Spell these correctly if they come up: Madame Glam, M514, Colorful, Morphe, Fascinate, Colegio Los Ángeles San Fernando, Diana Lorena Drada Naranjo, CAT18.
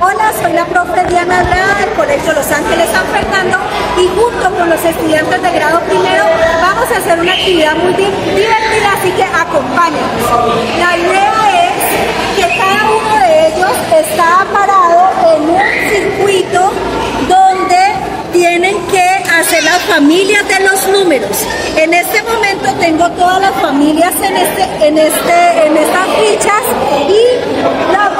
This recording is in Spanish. Hola, soy la profe Diana Lorena del Colegio Los Ángeles San Fernando y junto con los estudiantes de grado primero vamos a hacer una actividad muy divertida, así que acompáñenos. La idea es que cada uno de ellos está parado en un circuito donde tienen que hacer las familias de los números. En este momento tengo todas las familias en estas fichas y la